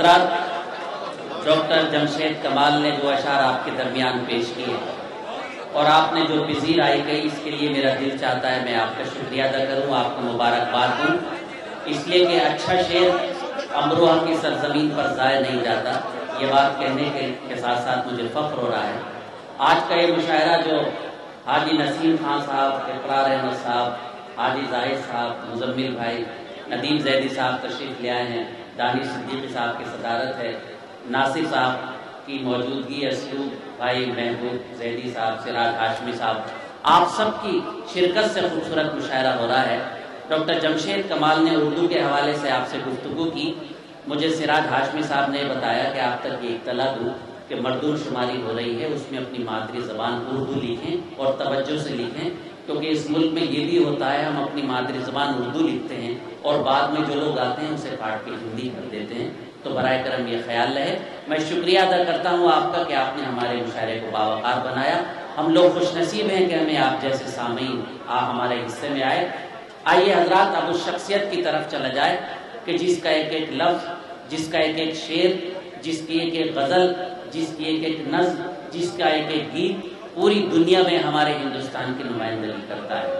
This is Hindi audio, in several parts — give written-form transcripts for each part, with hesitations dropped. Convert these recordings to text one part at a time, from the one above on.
हजरात, डॉक्टर जमशेद कमाल ने जो अशार आपके दरमियान पेश किए और आपने जो पजीर आई गई, इसके लिए मेरा दिल चाहता है मैं आपका शुक्रिया अदा करूं, आपको मुबारकबाद दूं, इसलिए कि अच्छा शेर अमरोहा की सरजमीन पर ज़ाया नहीं जाता। ये बात कहने के साथ साथ मुझे फख्र हो रहा है। आज का ये मुशायरा जो हाजी नसीम खान साहब, इक्रार अहमद साहब, हाजी जाहेद साहब, मुज़म्मिल भाई, नदीम जैदी साहब तशरीफ़ ले आए हैं, दानिश सिद्दीकी साहब की सदारत है, नासिर साहब की मौजूदगी, असलूब भाई, महबूब जैदी साहब, सिराज हाशमी साहब, आप सब की शिरकत से खूबसूरत मुशायरा हो रहा है। डॉक्टर जमशेद कमाल ने उर्दू के हवाले से आपसे गुफ्तगू की। मुझे सिराज हाशमी साहब ने बताया कि आप तक ये इत्तला दूँ कि मर्दूर शुमारी हो रही है, उसमें अपनी मादरी ज़बान उर्दू लिखें और तवज्जो से लिखें, क्योंकि इस मुल्क में ये भी होता है हम अपनी मादरी ज़बान उर्दू लिखते हैं और बाद में जो लोग आते हैं उसे काट के हिंदी कर देते हैं। तो बराए करम ये ख्याल रहे। मैं शुक्रिया अदा करता हूँ आपका कि आपने हमारे मुशायरे को बावकार बनाया। हम लोग खुश नसीब हैं कि हमें आप जैसे सामीन आप हमारे हिस्से में आए। आइए हजरात, अब उस शख्सियत की तरफ चला जाए कि जिसका एक एक लफ्ज़, जिसका एक एक शेर, जिसकी एक एक गज़ल, जिसकी एक एक नज़्म, जिसका एक एक गीत पूरी दुनिया में हमारे हिंदुस्तान की नुमाइंदगी करता है।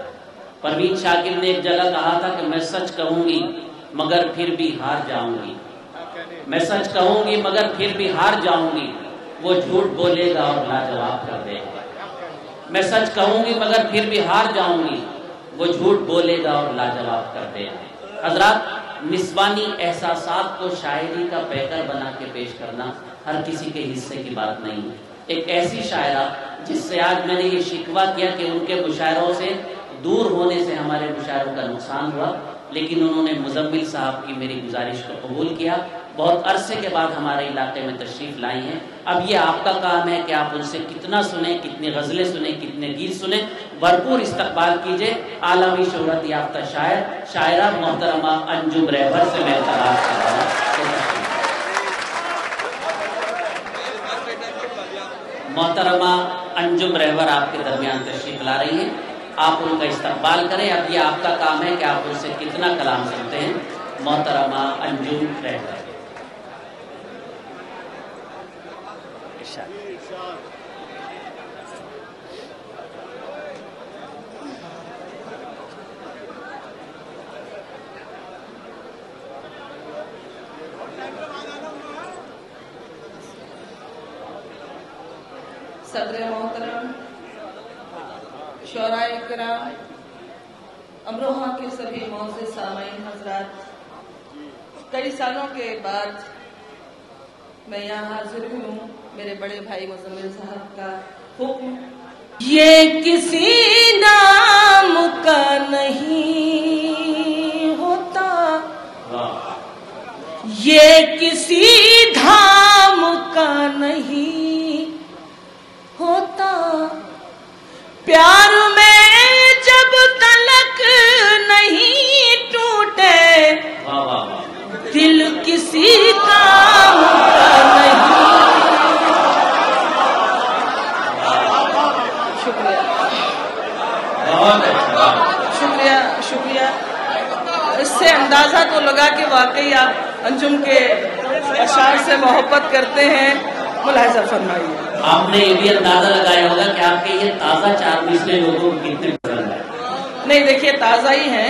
परवीन शाकिर ने एक जगह कहा था कि मैं सच कहूँगी मगर फिर भी हार जाऊँगी, मैं सच कहूंगी मगर फिर भी हार जाऊंगी, वो झूठ बोलेगा और लाजवाब कर देगा। मैं सच कहूंगी मगर फिर भी हार जाऊंगी, वो झूठ बोलेगा और लाजवाब कर देगा। हजरात, निस्वानी एहसासात को शायरी का पैकर बना के पेश करना हर किसी के हिस्से की बात नहीं है। एक ऐसी शायरा जिससे आज मैंने ये शिकवा किया कि उनके मुशायरों से दूर होने से हमारे मुशायरों का नुकसान हुआ, लेकिन उन्होंने मुज़म्मिल साहब की मेरी गुजारिश को कबूल किया। बहुत अरसे के बाद हमारे इलाके में तशरीफ़ लाई हैं। अब ये आपका काम है कि आप उनसे कितना सुने, कितनी गज़लें सुने, कितने गीत सुने, भरपूर इस्तकबाल कीजिए। आलमी शोहरत याफ्ता शायर शायरा मोहतरमा अंजुम रहबर से मैं एतराज़ कर रहा हूँ। मोहतरमा अंजुम रहबर आपके दरमियान तशरीफ़ ला रही हैं, आप उनका इस्तकबाल करें। अब ये आपका काम है कि आप उनसे कितना कलाम सुनते हैं। मोहतरमा अंजुम रहबर। सदर मोहतरम, शोराए इकराम, अमरोहा के सभी मौजे सामीन हजरात, कई सालों के बाद मैं यहाँ हाजिर हूँ मेरे बड़े भाई मुज़म्मिल साहब का हुक्म। ये किसी नाम का नहीं होता, ये किसी धाम का नहीं होता, प्यार में जब तलक नहीं टूटे दिल किसी का नहीं। शुक्रिया, शुक्रिया, शुक्रिया। इससे अंदाजा तो लगा कि वाकई आप अंजुम के अशार से मोहब्बत करते हैं। मुलाहिज़ा फरमाइए, आपने ये भी अंदाजा लगाया होगा कि आपके ये ताज़ा चार मिसरे लोगों को कितने पसंद है। नहीं देखिए, ताज़ा ही है।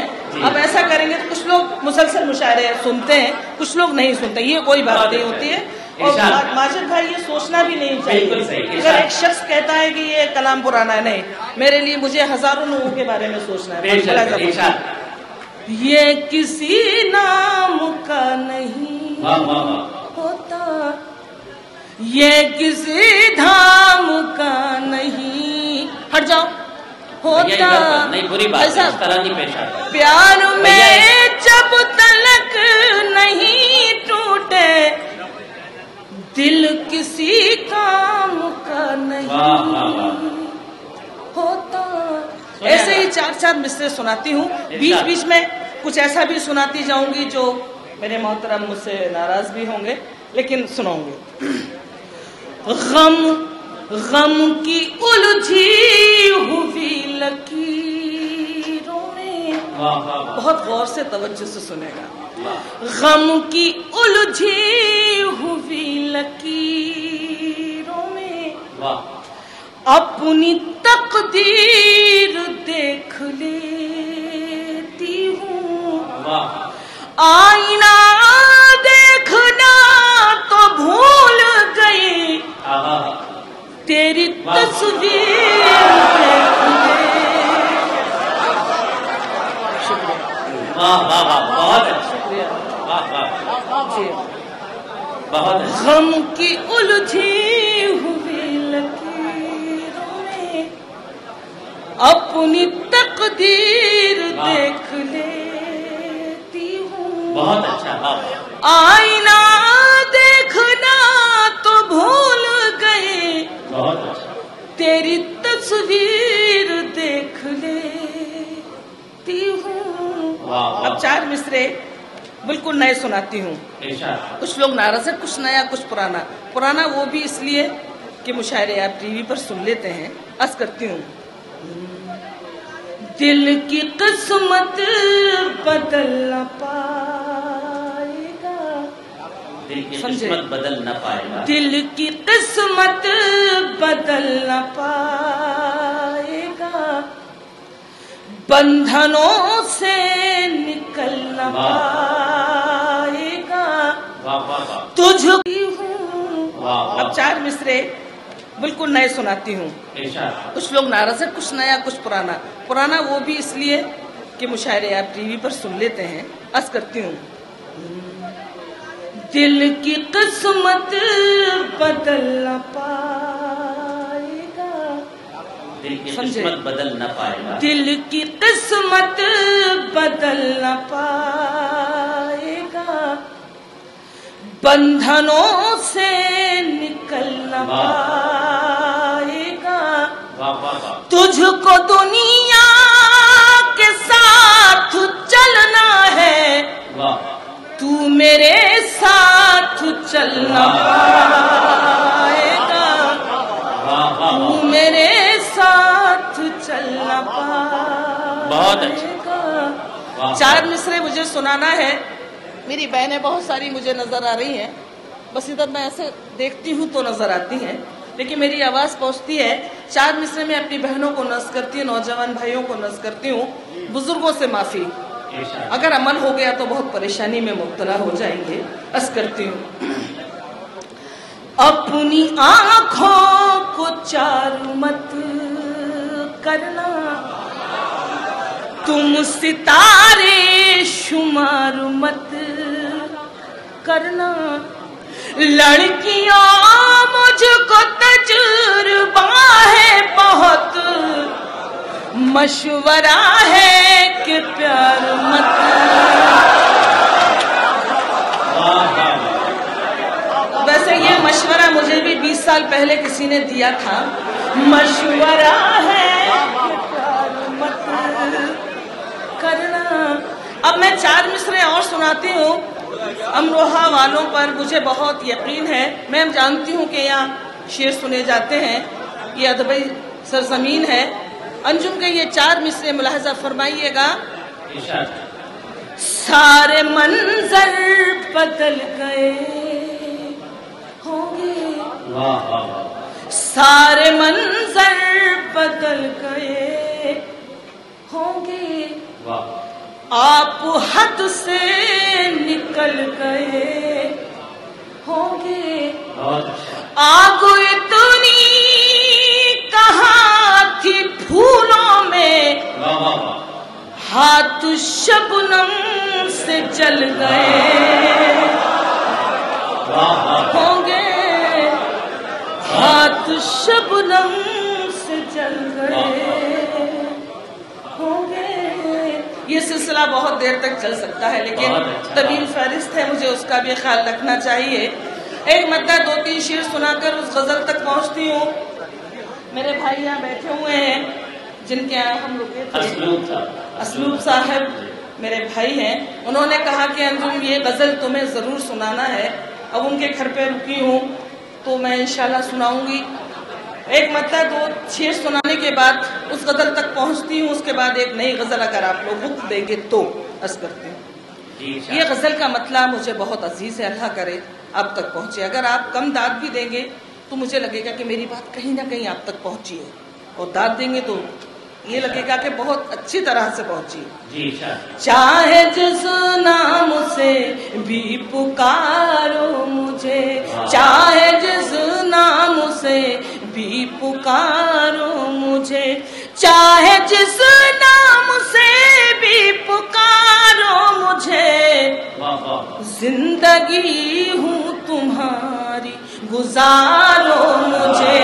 अब ऐसा करेंगे तो कुछ लोग मुसलसल मुशायरे सुनते हैं, कुछ लोग नहीं सुनते, ये कोई बात नहीं होती है। और माजिद भाई, ये सोचना भी नहीं चाहिए। अगर एक शख्स कहता है कि ये कलाम पुराना है, नहीं, मेरे लिए मुझे हजारों लोगों के बारे में सोचना है। ये किसी नाम का नहीं होता, ये किसी धाम का नहीं हट जाओ होता, नहीं बुरी बात है, इस तरह नहीं पेश आता। प्यार में जब तलक नहीं टूटे दिल किसी काम का नहीं होता। ऐसे ही चार चार मिसरे सुनाती हूँ, बीच बीच में कुछ ऐसा भी सुनाती जाऊंगी जो मेरे मोहतरम मुझसे नाराज भी होंगे, लेकिन सुनाऊंगी। गम गम की उलझी हुई लकीरों में, बहुत गौर से तवज्जो से सुनेगा। गम की उलझी लकीरों में अपनी तकदीर देख लेती हूँ। आईना देखना तो भूल गई, तेरी तस्वीर देख लेती। शुक्रिया। वाह वाह वाह, बहुत अच्छा। वाह वाह वाह, बहुत। गम की उलझी हुई लकीरों में अपनी तकदीर देख लेती हूँ। बहुत अच्छा। आईना देखना तो भूल गए, बहुत अच्छा। तेरी तस्वीर देख लेती हूँ। अब चार मिसरे बिल्कुल नए सुनाती हूँ। कुछ लोग नाराज है, कुछ नया कुछ पुराना। पुराना वो भी इसलिए कि मुशायरे आप टीवी पर सुन लेते हैं। अर्ज करती हूँ। दिल की किस्मत बदल न पाएगा, दिल की किस्मत बदल न पाएगा, दिल की किस्मत बदल न पाएगा, बंधनों से निकल न पाएगा, तुझको हूँ। अब चार मिसरे बिल्कुल नए सुनाती हूँ। कुछ लोग नाराज है, कुछ नया कुछ पुराना। पुराना वो भी इसलिए कि मुशायरे आप टीवी पर सुन लेते हैं। अर्ज करती हूँ। दिल की किस्मत बदल न पाएगा, दिल की किस्मत बदल न पाएगा, दिल की किस्मत बदल न पाएगा, बंधनों से निकल न पाएगा, तुझको दुनिया के साथ चलना है, तू मेरे साथ चलना पाएगा, तू मेरे साथ चलना पाएगा। चार मिसरे मुझे सुनाना है। मेरी बहनें बहुत सारी मुझे नज़र आ रही हैं, बस इधर मैं ऐसे देखती हूँ तो नज़र आती हैं, लेकिन मेरी आवाज़ पहुँचती है। चार मिसरे में अपनी बहनों को नज़ करती हूँ, नौजवान भाइयों को नज़ करती हूँ, बुज़ुर्गों से माफ़ी। अगर अमल हो गया तो बहुत परेशानी में मुब्तला हो जाएंगे। अर्ज करती हूँ। अपनी आँखों को चारू मत करना, तुम सितारे शुमार मत करना, लड़कियों मुझको तजुर्बा है बहुत, मशवरा है कि प्यार मत। वैसे ये मशवरा मुझे भी 20 साल पहले किसी ने दिया था। मशवरा है कि प्यार मत करना। अब मैं चार मिसरे और सुनाती हूँ। अमरोहा वालों पर मुझे बहुत यकीन है। मैं जानती हूँ कि यहाँ शेर सुने जाते हैं, ये अदबी सरजमीन है। अंजुम के ये चार मिसरे मुलाहजा फरमाइएगा। सारे मंजर बदल गए होंगे, सारे मंजर बदल गए होंगे, आप हद से निकल गए होंगे, आग इतनी कहाँ थी फूलों में, हाथ शबनम से जल गए होंगे, हाथ शबनम से जल गए होंगे। ये सिलसिला बहुत देर तक चल सकता है, लेकिन तवील फहरिस्त है, मुझे उसका भी ख्याल रखना चाहिए। एक मतलब दो तीन शेर सुनाकर उस गज़ल तक पहुंचती हूँ। मेरे भाई यहाँ बैठे हुए हैं, जिनके यहाँ हम रुके थे, असलूब साहब मेरे भाई हैं। उन्होंने कहा कि अंजुम ये गज़ल तुम्हें ज़रूर सुनाना है। अब उनके घर पे रुकी हूँ तो मैं इंशाल्लाह सुनाऊँगी। एक मतलब दो शेर सुनाने के बाद उस गज़ल तक पहुंचती हूँ, उसके बाद एक नई गज़ल अगर आप लोग वक्त देंगे तो। अर्ज करती हूँ, ये गज़ल का मतलब मुझे बहुत अजीज़ है, अल्लाह करे आप तक पहुँचे। अगर आप कम दाद भी देंगे तो मुझे लगेगा कि मेरी बात कहीं ना कहीं आप तक पहुँची है, और दाद देंगे तो ये लगेगा कि बहुत अच्छी तरह से पहुंची। चाहे जिस नाम से भी पुकारो मुझे, चाहे जिस नाम से भी पुकारो मुझे, चाहे जिस नाम से भी पुकारो मुझे, जिंदगी हूँ तुम्हारी गुजारो मुझे,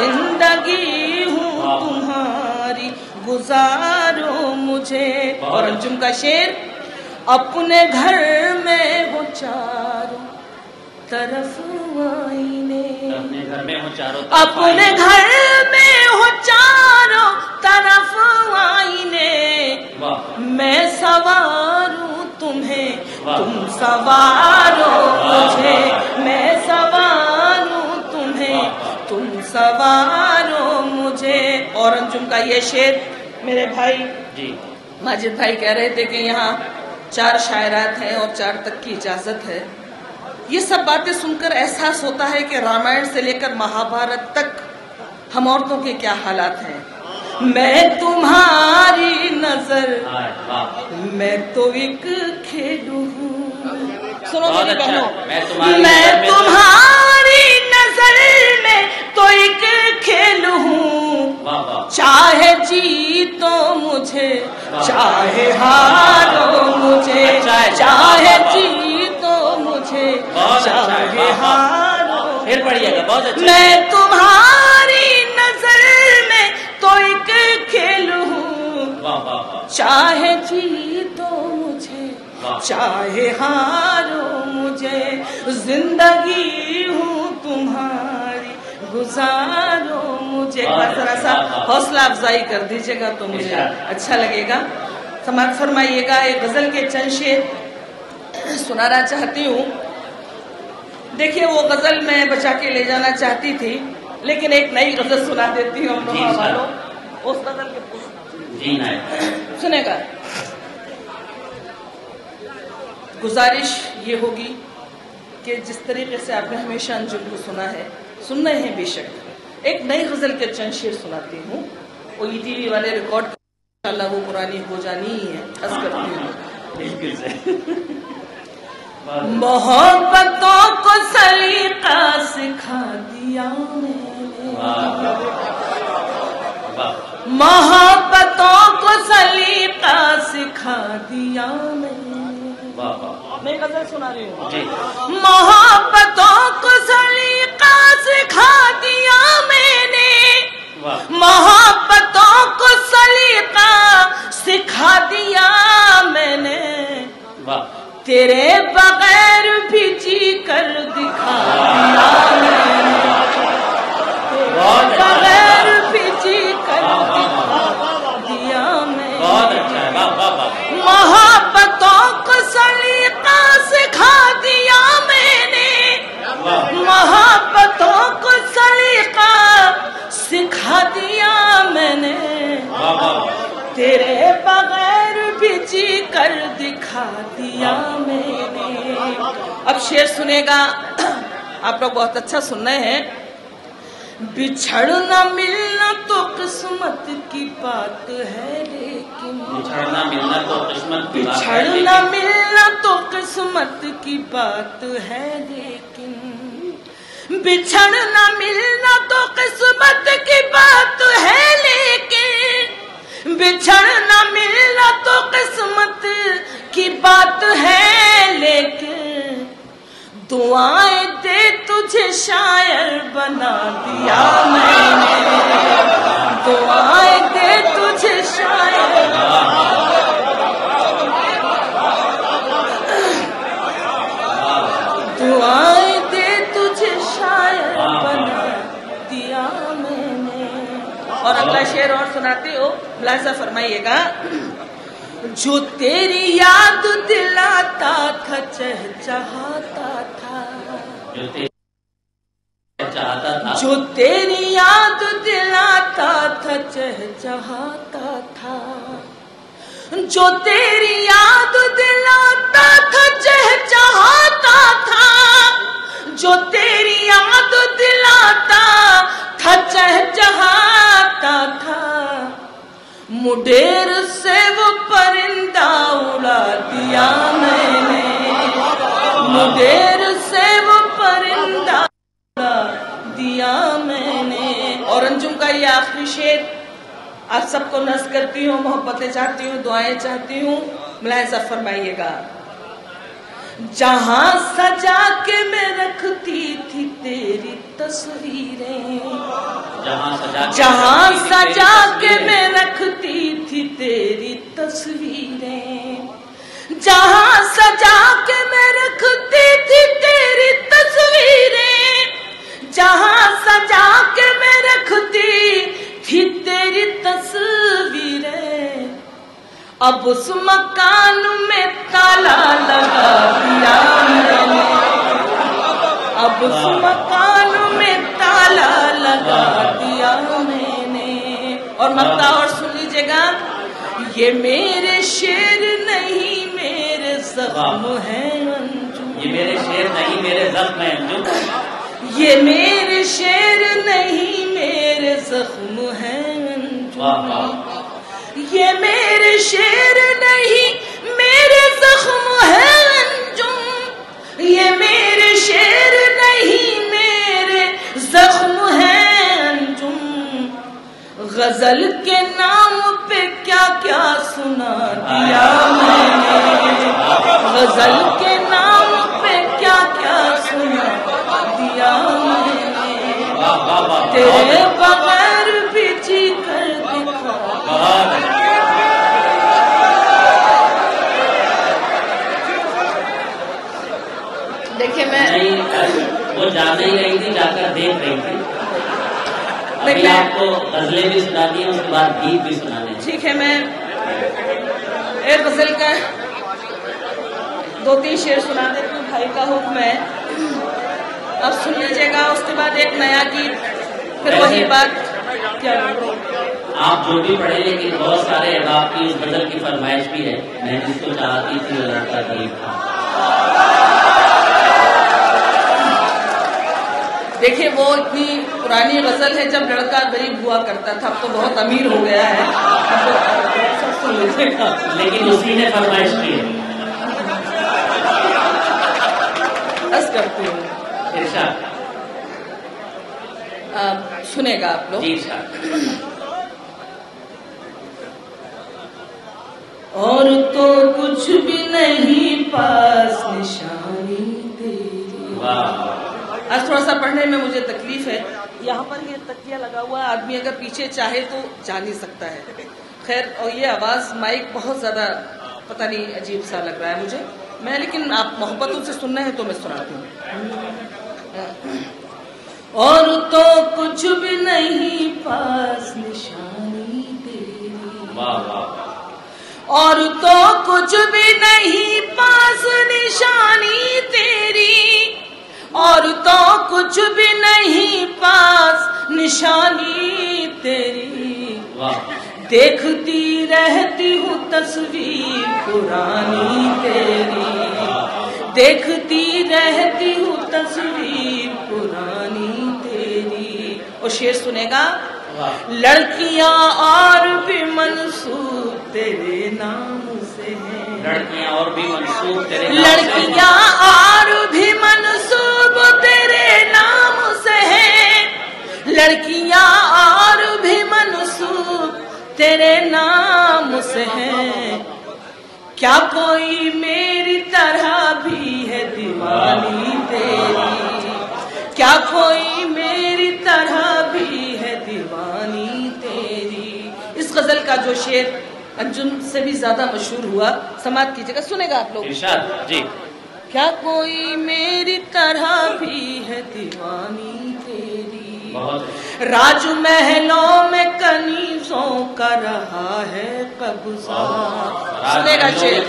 जिंदगी हूँ तुम्हारी गुजारो मुझे। और अंजुम का शेर, अपने घर में हो चारों तरफ आईने, अपने घर में हो चारों तरफ, अपने घर में हो चारों तरफ आईने, मैं सवारूं तुम्हें तुम सवारो मुझे, मैं सवारूं तुम्हें तुम सवारो मुझे। और अंजुम का ये शेर मेरे भाई जी माजिद भाई कह रहे थे कि यहाँ चार शायरात हैं और 4 तक की इजाज़त है। ये सब बातें सुनकर एहसास होता है कि रामायण से लेकर महाभारत तक हम औरतों के क्या हालात हैं। मैं तुम्हारी नजर मैं तो एक खेलू हूँ, सुनो मेरी बहनों, मैं तुम्हारी नजर में तो एक खेल हूँ, चाहे जीतो मुझे चाहे हारो मुझे, चाहे जीतो मुझे चाहे हारो। फिर पढ़िएगा, बहुत अच्छा। मैं तुम्हारी नजर में तो एक खेल हूँ, चाहे जीतो मुझे चाहे हारो मुझे, जिंदगी हूँ तुम्हारी गुजारो मुझे। एक बार जरा सा हौसला अफजाई कर दीजिएगा तो मुझे अच्छा लगेगा। समाज फरमाइएगा। एक गज़ल के चंद शेर सुनाना चाहती हूँ। देखिए वो गज़ल मैं बचा के ले जाना चाहती थी, लेकिन एक नई गज़ल सुना देती हूँ हम लोग वालों, उस गज़ल के सुनेगा। गुजारिश ये होगी कि जिस तरीके से आपने हमेशा अंजुम को सुना है, सुनना है बेशक, एक नई गज़ल के चंद शेर सुनाती हूँ। OETV वाले रिकॉर्ड इंशा अल्लाह वो पुरानी हो जानी ही है, अर्ज़ करती हूँ। मोहब्बतों को सलीका सिखा दिया मैंने, मोहब्बतों को सलीका सिखा दिया मैंने, मैं गजल सुना रही हूँ। मोहब्बतों को सलीका सिखा दिया मैंने, मोहब्बतों को सलीका सिखा दिया मैंने, तेरे बगैर भी जी कर दिखा दिया मैंने, तेरे बगैर भी जी कर दिखा दिया मैंने, मोहब्बतों को सलीका सिखा दिया मैंने, मोहब्बतों को सलीका सिखा दिया मैंने, तेरे बगैर भी जी कर दिखा दिया मैंने। अब शेर सुनेगा, आप लोग बहुत अच्छा सुन रहे हैं। बिछड़ना मिलना तो किस्मत की बात है, लेकिन बिछड़ना मिलना तो किस्मत की बात है, बिछड़ना मिलना तो किस्मत की बात है, लेकिन बिछड़ना मिलना तो किस्मत की बात है, लेकिन बिछड़ना मिलना तो किस्मत की बात है, लेकिन दुआएं दे तुझे शायर बना दिया मैंने, दुआएं दे तुझे शायर दुआएं दे तुझे शायर बना दिया मैंने। और अगला शेर और सुनाते हो, खुलासा फरमाइएगा। जो तेरी याद दिलाता था चहचहाता था, जो तेरी याद दिलाता था चहचहाता था, जो तेरी याद दिलाता था चहचहाता था, जो तेरी याद दिलाता था, चहचहाता था, मुडेर से वो परिंदा उड़ा दिया मैंने, मुडेर से वो परिंदा उड़ा दिया मैंने। और अंजुम का ये आखिरी शेर आप सबको नज़्म करती हूँ, मोहब्बतें चाहती हूँ, दुआएं चाहती हूँ, मुलाहिज़ा फरमाइएगा। जहाँ सजा के मैं रखती थी तेरी तस्वीरें, जहाँ सजा के मैं रखती थी तेरी तस्वीरें, जहाँ सजा के मैं रखती थी तेरी तस्वीरें, जहाँ सजा के मैं रखती थी तेरी तस्वीरें, अब उस मकान में ताला लगा दिया मैंने, अब उस मकान में ताला लगा दिया मैंने। और मक्ता और सुन लीजिएगा, ये मेरे शेर नहीं मेरे ज़ख्म है अंजुम, ये मेरे शेर नहीं मेरे ज़ख्म है अंजुम, ये मेरे शेर नहीं मेरे ज़ख्म है अंजुम, ये मेरे शेर नहीं मेरे जख्म है अंजुम, ये मेरे शेर नहीं मेरे जख्म है अंजुम, गजल के नाम पे क्या क्या सुना दिया मैंने, गजल के नाम पे क्या क्या सुना दिया मैंने, तेरे बगैर भी जी कर दिखा। वो जा नहीं रही थी, जाकर देख रही थी। अभी आपको गजलें भी सुनाती है, उसके बाद गीत भी सुनाने। ठीक है, मैं एक गजल का दो तीन शेर सुना देती हूँ, भाई का हुक्म है, अब सुन लीजिएगा। उसके बाद एक नया गीत, फिर वही बात। क्या आप जो भी पढ़े, लेकिन बहुत सारे आपकी उस गजल की फरमाइश भी है, मैं जिसको चाहती थी लड़का गरीब था। देखिए, वो इतनी पुरानी गजल है, जब लड़का गरीब हुआ करता था, अब तो बहुत अमीर हो गया है। लेकिन उसी ने फरमाइश की है। बस करती हूँ, सुनेगा आप लोग। और तो कुछ भी नहीं पास निशानी तेरी। वाह, आज थोड़ा सा पढ़ने में मुझे तकलीफ है। यहाँ पर ये तकिया लगा हुआ है, आदमी अगर पीछे चाहे तो जा नहीं सकता है। खैर, और ये आवाज़ माइक बहुत ज़्यादा, पता नहीं, अजीब सा लग रहा है मुझे। मैं, लेकिन आप मोहब्बतों से सुनना है तो मैं सुनाती हूँ। और तो कुछ भी नहीं पास निशानी तेरी। और तो कुछ भी नहीं पास निशानी तेरी, और तो कुछ भी नहीं पास निशानी तेरी, देखती रहती हूँ तस्वीर पुरानी तेरी, देखती रहती हूँ तस्वीर पुरानी तेरी। और शेर सुनेगा, लड़कियाँ और भी मंसूब तेरे नाम से हैं, लड़कियाँ और भी मंसूब तेरे नाम से, लड़कियाँ और भी मंसूब तेरे नाम से हैं, लड़कियाँ और भी मंसूब तेरे नाम से हैं, क्या कोई मेरी तरह भी है दीवानी तेरी, क्या कोई मेरी तरह भी है दीवानी तेरी। इस गजल का जो शेर अंजुम से भी ज्यादा मशहूर हुआ, समाप्त कीजिएगा, सुनेगा आप लोग। जी, क्या कोई मेरी तरह भी है दीवानी तेरी, राज महलों में कनीजों का रहा है कब्जा, सुनेगा शेर,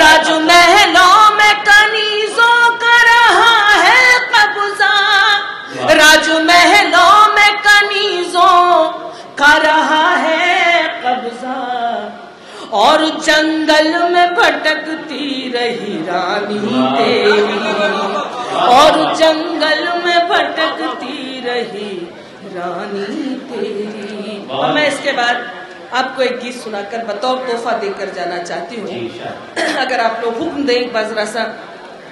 राज महलों में कनीजों का रहा है कब्जा, राज महलों में कनीजों का रहा है कब्जा, और जंगल में भटकती रही रानी तेरी, और जंगल रही रानी तेरी। और मैं इसके बाद आपको एक गीत सुनाकर बतौर तोहफा देकर जाना चाहती हूँ। अगर आप लोग हुक्म दें बाजरा सा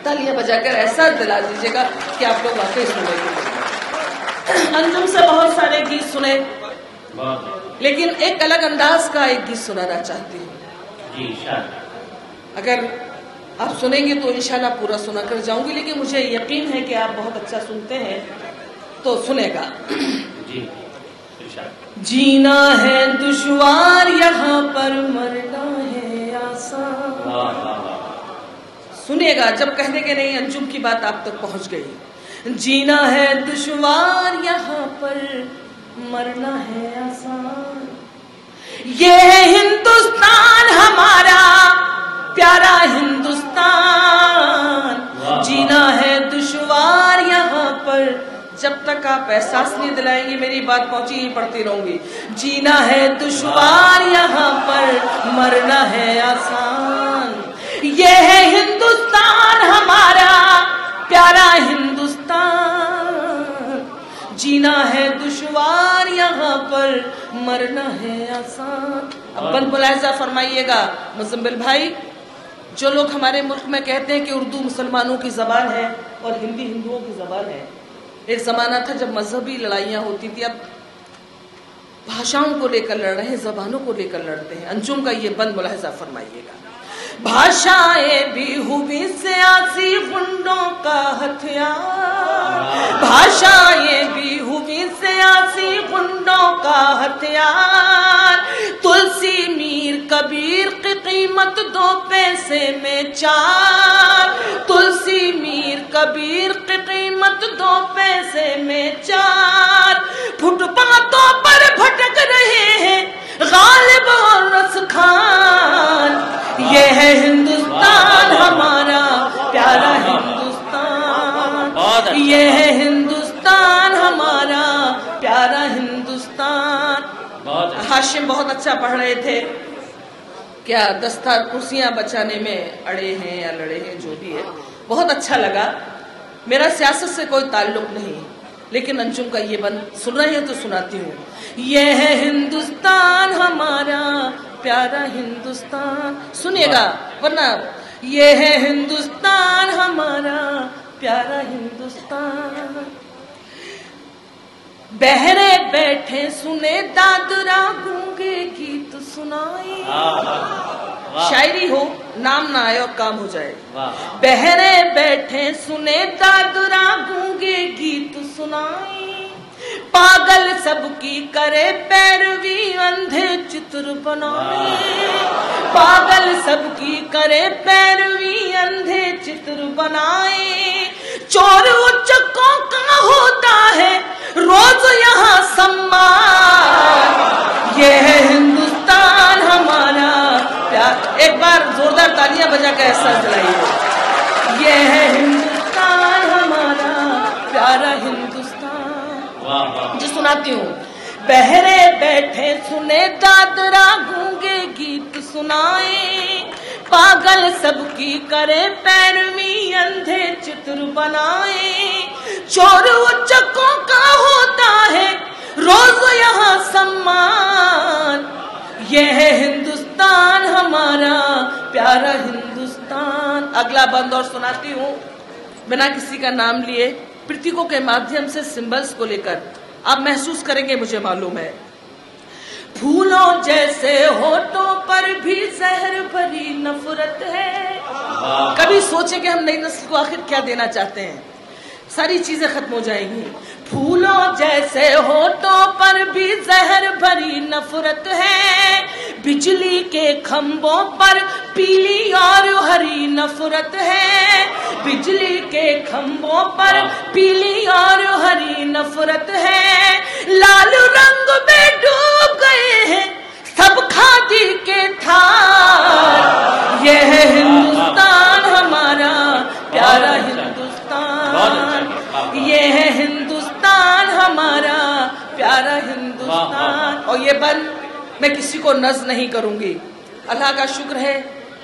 तालियां बजाकर ऐसा दिला दीजिएगा कि आप लोग वाकई सुनेंगे। अंजुम से बहुत सारे गीत सुने लेकिन एक अलग अंदाज का एक गीत सुनाना चाहती हूँ। अगर आप सुनेंगे तो इंशाल्लाह पूरा सुना कर जाऊंगी, लेकिन मुझे यकीन है कि आप बहुत अच्छा सुनते हैं तो सुनेगा। जी, जीना है दुश्वार यहाँ पर मरना है आसान। सुनेगा जब कहने के नहीं अंजुम की बात आप तक पहुँच गई। जीना है दुश्वार यहाँ पर मरना है आसान। ये है हिंदुस्तान हमारा प्यारा हिंदुस्तान। जीना है दुश्वार यहाँ पर, जब तक आप एहसास नहीं दिलाएंगे मेरी बात पहुंची ही पढ़ती रहूंगी। जीना है दुश्वार यहाँ पर मरना है आसान। ये है हिंदुस्तान हमारा प्यारा हिंदुस्तान। जीना है दुश्वार यहाँ पर मरना है आसान। अब बंद मुलाहिजा फरमाइएगा मुज़म्मिल भाई, जो लोग हमारे मुल्क में कहते हैं कि उर्दू मुसलमानों की ज़बान है और हिंदी हिंदुओं की ज़बान है, एक ज़माना था जब मजहबी लड़ाइयाँ होती थी, अब भाषाओं को लेकर लड़ रहे हैं, ज़बानों को लेकर लड़ते हैं। अंजुम का ये बंद मुलाहिज़ा फरमाइएगा। भाषाएं भी हुई सियासी गुंडों का हथियार। भाषाएं भी हुई सियासी गुंडों का हथियार। तुलसी मीर कबीर की कीमत 2 पैसे में 4। तुलसी मीर कबीर की कीमत 2 पैसे में 4। फुटपाथों पर भटक रहे हैं गालिब और रसखान। ये है हिंदुस्तान हमारा प्यारा हिंदुस्तान। ये है हिंदुस्तान हमारा प्यारा हिंदुस्तान। हाशिम बहुत अच्छा पढ़ रहे थे, क्या दस्तार कुर्सियां बचाने में अड़े हैं या लड़े हैं, जो भी है, बहुत अच्छा लगा। मेरा सियासत से कोई ताल्लुक नहीं, लेकिन अंजुम का ये बंद सुन रही है तो सुनाती हूँ। ये है हिंदुस्तान हमारा प्यारा हिंदुस्तान। सुनिएगा वरना। ये है हिंदुस्तान हमारा प्यारा हिंदुस्तान। बहरे बैठे सुने दादरा गूंगे गीत सुनाई। शायरी हो, नाम ना आए और काम हो जाए। बहरे बैठे सुने दादरा गूंगे गीत सुनाई। पागल सबकी करे पैरवी अंधे चित्र बनाए। पागल सबकी करे पैरवी अंधे चित्र बनाए। चोर उचकों का होता है रोज यहाँ सम्मान। ये है हिंदुस्तान हमारा प्यार। एक बार जोरदार तालियां बजा कर ऐसा चलाइए। ये है हिंदुस्तान हमारा प्यारा हिंदुस्तान। जी सुनाती हूँ। बहरे बैठे सुने दादरा गूंगे गीत सुनाए। पागल सबकी करे पैरवी अंधे चित्र बनाए। चोर उचकों का होता है रोज यहाँ सम्मान। यह है हिंदुस्तान हमारा प्यारा हिंदुस्तान। अगला बंद और सुनाती हूँ बिना किसी का नाम लिए। प्रतीकों के माध्यम से सिंबल्स को लेकर आप महसूस करेंगे, मुझे मालूम है। फूलों जैसे होठों पर भी जहर भरी नफरत है। कभी सोचे कि हम नई नस्ल को आखिर क्या देना चाहते हैं, सारी चीजें खत्म हो जाएंगी। फूलों जैसे होठों पर भी जहर भरी नफरत है। बिजली के खंभों पर पीली और हरी नफरत है। बिजली के खंभों पर पीली और हरी नफरत है। लाल रंग में डूब गए हैं सब खादी के थार। यह है हिंदुस्तान हमारा प्यारा हिंदुस्तान। यह है हिंदुस्तान हमारा प्यारा हिंदुस्तान। और ये बंद मैं किसी को नज़ नहीं करूंगी। अल्लाह का शुक्र है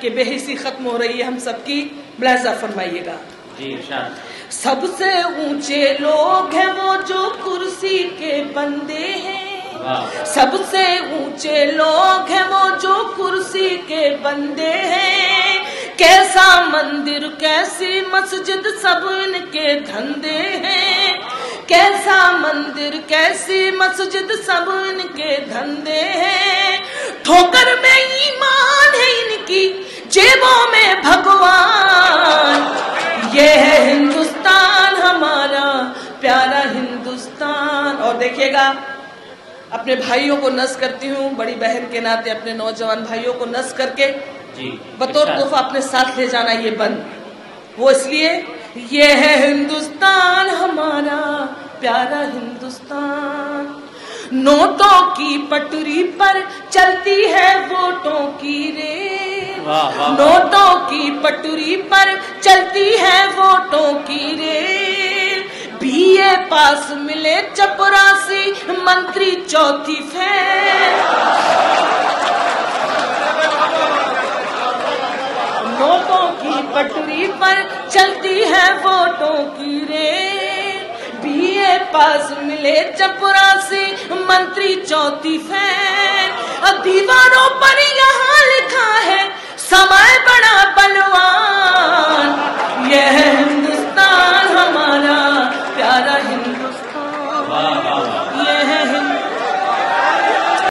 कि बेहिसी खत्म हो रही है हम सबकी। मुलाहिज़ा फरमाइएगा। सबसे ऊंचे लोग हैं वो जो कुर्सी के बंदे हैं, सबसे ऊंचे लोग हैं वो जो कुर्सी के बंदे हैं। कैसा मंदिर कैसी मस्जिद सब इनके धंधे हैं, कैसा मंदिर कैसी मस्जिद सब इनके धंधे हैं। ठोकर में ईमान है इनकी, जेबों में भगवान। ये है हिंदुस्तान हमारा प्यारा हिंदुस्तान। और देखिएगा, अपने भाइयों को नस्ल करती हूँ, बड़ी बहन के नाते अपने नौजवान भाइयों को नस्ल करके बतौर तोहफा अपने साथ ले जाना ये बंद, वो इसलिए ये है हिंदुस्तान हमारा प्यारा हिंदुस्तान। नोटों की पटरी पर चलती है वोटों की रेल, नोटों की पटरी पर चलती है वोटों की रेल। बीए पास मिले चपरासी मंत्री चौथी फेल। नोटों की पटरी पर चलती है वोटों की रेल। बीए पास मिले चपरासी मंत्री चौथी फेल। दीवारों पर यहाँ लिखा है समय बड़ा बलवान।